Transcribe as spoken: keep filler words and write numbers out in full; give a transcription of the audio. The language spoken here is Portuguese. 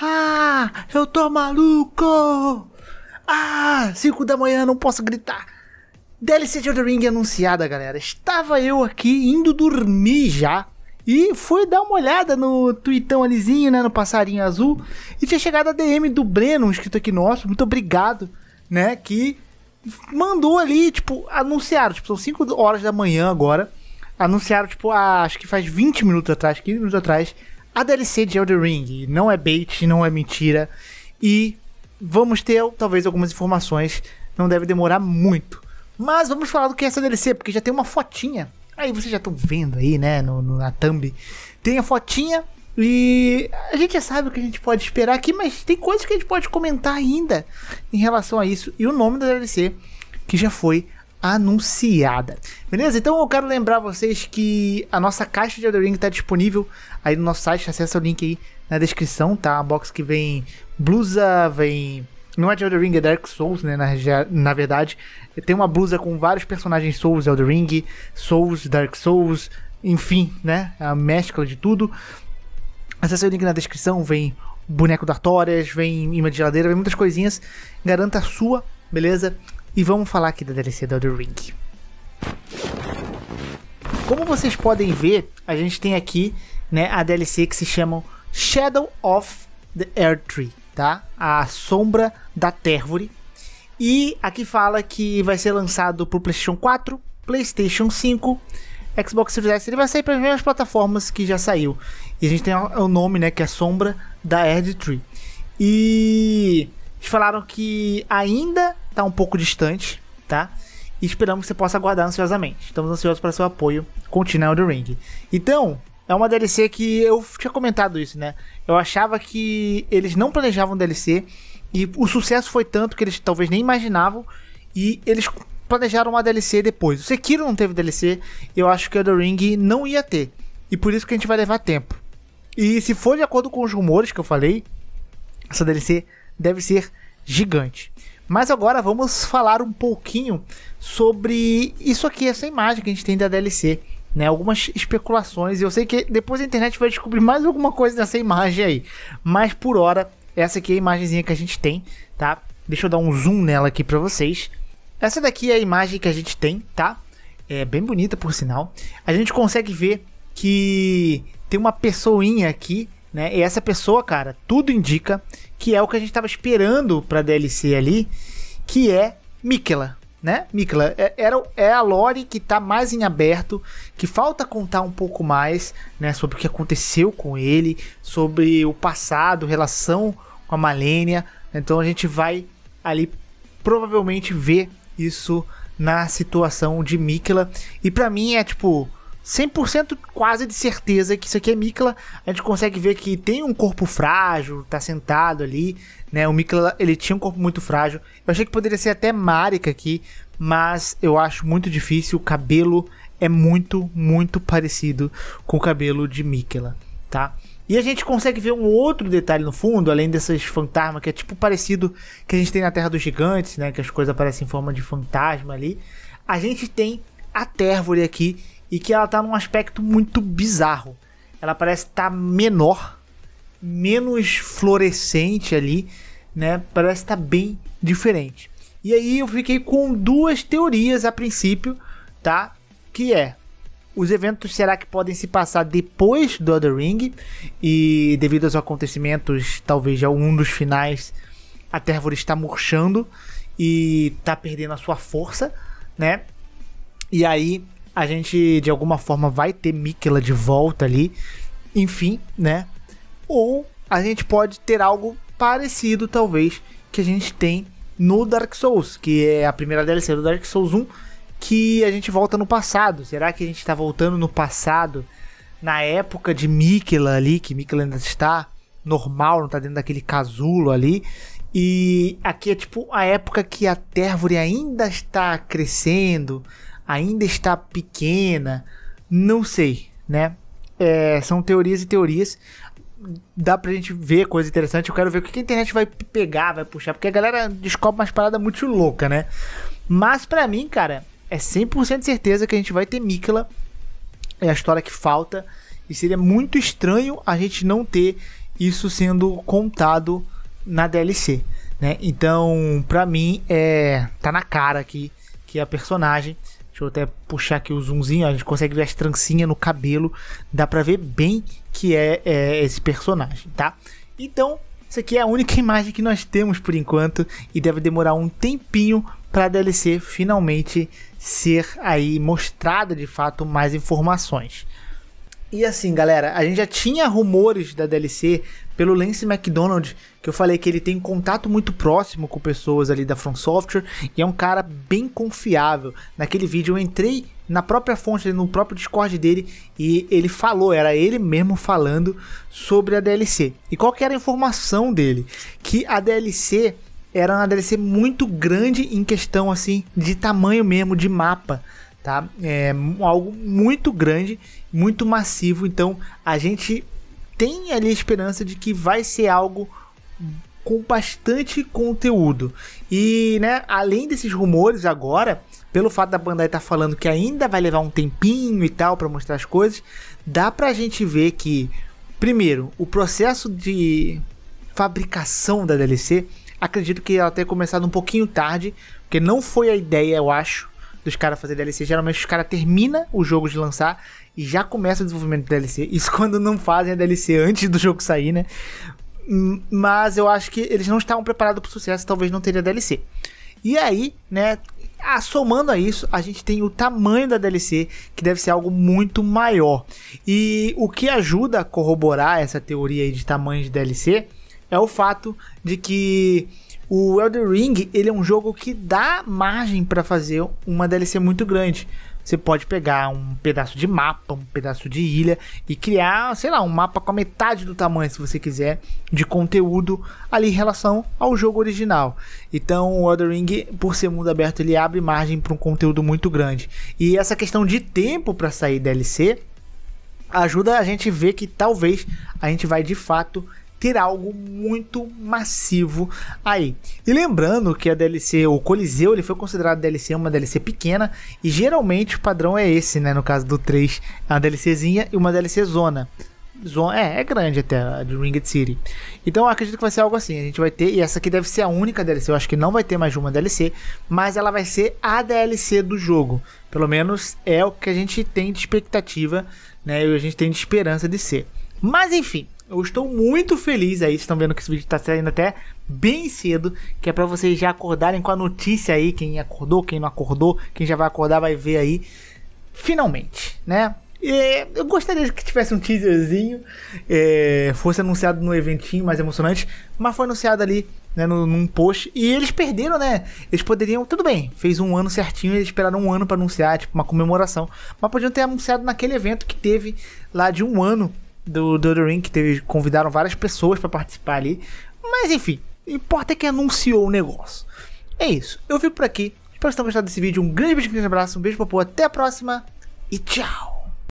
Ah, eu tô maluco! Ah, cinco da manhã, não posso gritar. D L C de Elden Ring anunciada, galera. Estava eu aqui indo dormir já e fui dar uma olhada no tweetão alizinho, né, no passarinho azul, e tinha chegado a D M do Breno, um inscrito aqui nosso, muito obrigado, né, que mandou ali, tipo, anunciaram, tipo, são cinco horas da manhã agora, anunciaram, tipo, a, acho que faz vinte minutos atrás, quinze minutos atrás, a D L C de Elden Ring. Não é bait, não é mentira. E vamos ter, talvez, algumas informações. Não deve demorar muito. Mas vamos falar do que é essa D L C, porque já tem uma fotinha. Aí vocês já estão vendo aí, né, no, no, na thumb. Tem a fotinha e a gente já sabe o que a gente pode esperar aqui, mas tem coisas que a gente pode comentar ainda em relação a isso. E o nome da D L C, que já foi anunciada. Beleza? Então eu quero lembrar vocês que a nossa caixa de Elden Ring está disponível aí no nosso site, acessa o link aí na descrição, tá? A box que vem blusa, vem... Não é de Elden Ring, é Dark Souls, né? Na, na verdade, tem uma blusa com vários personagens Souls, Elden Ring, Souls, Dark Souls, enfim, né? A mescla de tudo. Acessa o link na descrição, vem boneco da Artorias, vem imã de geladeira, vem muitas coisinhas. Garanta a sua, beleza? E vamos falar aqui da D L C da Elden Ring. Como vocês podem ver, a gente tem aqui, né, a D L C que se chama Shadow of the Erdtree, tá? A Sombra da Térvore. E aqui fala que vai ser lançado para o PlayStation quatro, PlayStation cinco, Xbox Series S. Ele vai sair para as mesmas plataformas que já saiu. E a gente tem o nome, né, que é Sombra da Erdtree. E eles falaram que ainda tá um pouco distante, tá? E esperamos que você possa aguardar ansiosamente. Estamos ansiosos para seu apoio continuar Elden Ring. Então, é uma D L C que eu tinha comentado isso, né? Eu achava que eles não planejavam D L C e o sucesso foi tanto que eles talvez nem imaginavam e eles planejaram uma D L C depois. O Sekiro não teve D L C, eu acho que Elden Ring não ia ter. E por isso que a gente vai levar tempo. E se for de acordo com os rumores que eu falei, essa D L C deve ser gigante. Mas agora vamos falar um pouquinho sobre isso aqui, essa imagem que a gente tem da D L C, né? Algumas especulações, e eu sei que depois a internet vai descobrir mais alguma coisa nessa imagem aí. Mas por hora, essa aqui é a imagenzinha que a gente tem, tá? Deixa eu dar um zoom nela aqui pra vocês. Essa daqui é a imagem que a gente tem, tá? É bem bonita, por sinal. A gente consegue ver que tem uma pessoinha aqui, né? E essa pessoa, cara, tudo indica que é o que a gente estava esperando para D L C ali, que é Miquella, né? Miquella é, era, é a lore que tá mais em aberto, que falta contar um pouco mais, né, sobre o que aconteceu com ele, sobre o passado, relação com a Malenia. Então a gente vai ali provavelmente ver isso na situação de Miquella. E para mim é tipo cem por cento quase de certeza que isso aqui é Miquella. A gente consegue ver que tem um corpo frágil, tá sentado ali, né? O Miquella, ele tinha um corpo muito frágil. Eu achei que poderia ser até Marika aqui, mas eu acho muito difícil. O cabelo é muito, muito parecido com o cabelo de Miquella, tá? E a gente consegue ver um outro detalhe no fundo, além dessas fantasmas, que é tipo parecido que a gente tem na Terra dos Gigantes, né? Que as coisas aparecem em forma de fantasma ali. A gente tem a Térvore aqui, e que ela tá num aspecto muito bizarro. Ela parece estar menor, menos fluorescente ali, né? Parece estar bem diferente. E aí eu fiquei com duas teorias a princípio, tá? Que é, os eventos será que podem se passar depois do Elden Ring? E devido aos acontecimentos, talvez já um dos finais, a Térvore está murchando e tá perdendo a sua força, né? E aí a gente, de alguma forma, vai ter Miquella de volta ali. Enfim, né? Ou a gente pode ter algo parecido, talvez, que a gente tem no Dark Souls, que é a primeira D L C do Dark Souls um, que a gente volta no passado. Será que a gente está voltando no passado, na época de Miquella ali, que Miquella ainda está normal, não está dentro daquele casulo ali? E aqui é tipo a época que a Térvore ainda está crescendo, ainda está pequena, não sei, né? É, são teorias e teorias, dá pra gente ver coisa interessante. Eu quero ver o que a internet vai pegar, vai puxar, porque a galera descobre umas paradas muito louca, né? Mas pra mim, cara, é cem por cento certeza que a gente vai ter Miquella, é a história que falta, e seria muito estranho a gente não ter isso sendo contado na D L C, né? Então, pra mim, é, tá na cara aqui que a personagem... Deixa eu até puxar aqui o zoomzinho, ó, a gente consegue ver as trancinhas no cabelo. Dá pra ver bem que é, é esse personagem, tá? Então, essa aqui é a única imagem que nós temos por enquanto. E deve demorar um tempinho pra D L C finalmente ser aí mostrada de fato mais informações. E assim, galera, a gente já tinha rumores da D L C pelo Lance McDonald, que eu falei que ele tem contato muito próximo com pessoas ali da From Software e é um cara bem confiável. Naquele vídeo eu entrei na própria fonte, no próprio Discord dele, e ele falou, era ele mesmo falando sobre a D L C. E qual que era a informação dele? Que a D L C era uma D L C muito grande em questão assim de tamanho mesmo, de mapa. Tá? É algo muito grande, muito massivo, então a gente tem ali a esperança de que vai ser algo com bastante conteúdo. E, né, além desses rumores agora, pelo fato da Bandai estar tá falando que ainda vai levar um tempinho e tal para mostrar as coisas, dá pra gente ver que, primeiro, o processo de fabricação da D L C, acredito que ela tenha começado um pouquinho tarde, porque não foi a ideia, eu acho, dos caras fazer D L C. Geralmente os caras terminam o jogo de lançar e já começa o desenvolvimento da D L C. Isso quando não fazem a D L C antes do jogo sair, né? Mas eu acho que eles não estavam preparados para o sucesso, talvez não teria D L C. E aí, né, somando a isso, a gente tem o tamanho da D L C, que deve ser algo muito maior. E o que ajuda a corroborar essa teoria aí de tamanho de D L C é o fato de que o Elden Ring, ele é um jogo que dá margem para fazer uma D L C muito grande. Você pode pegar um pedaço de mapa, um pedaço de ilha e criar, sei lá, um mapa com a metade do tamanho, se você quiser, de conteúdo ali em relação ao jogo original. Então o Elden Ring, por ser mundo aberto, ele abre margem para um conteúdo muito grande. E essa questão de tempo para sair D L C ajuda a gente a ver que talvez a gente vai de fato ter algo muito massivo aí. E lembrando que a D L C, o Coliseu, ele foi considerado D L C, uma D L C pequena, e geralmente o padrão é esse, né? No caso do três, é uma DLCzinha e uma D L C zona. Zona é, é grande até, a de Ringed City. Então eu acredito que vai ser algo assim, a gente vai ter, e essa aqui deve ser a única D L C, eu acho que não vai ter mais uma D L C, mas ela vai ser a D L C do jogo. Pelo menos é o que a gente tem de expectativa, né? E a gente tem de esperança de ser. Mas enfim, eu estou muito feliz aí, vocês estão vendo que esse vídeo está saindo até bem cedo, que é para vocês já acordarem com a notícia aí, quem acordou, quem não acordou, quem já vai acordar vai ver aí, finalmente, né? E eu gostaria que tivesse um teaserzinho, é, fosse anunciado num eventinho mais emocionante, mas foi anunciado ali, né, num, num post, e eles perderam, né? Eles poderiam, tudo bem, fez um ano certinho, eles esperaram um ano para anunciar, tipo uma comemoração, mas podiam ter anunciado naquele evento que teve lá de um ano, do Elden Ring, que teve, convidaram várias pessoas para participar ali, mas enfim, o importa é que anunciou o negócio. É isso, eu fico por aqui, espero que vocês tenham gostado desse vídeo, um grande beijo, um grande abraço, um beijo pra pô, até a próxima e tchau!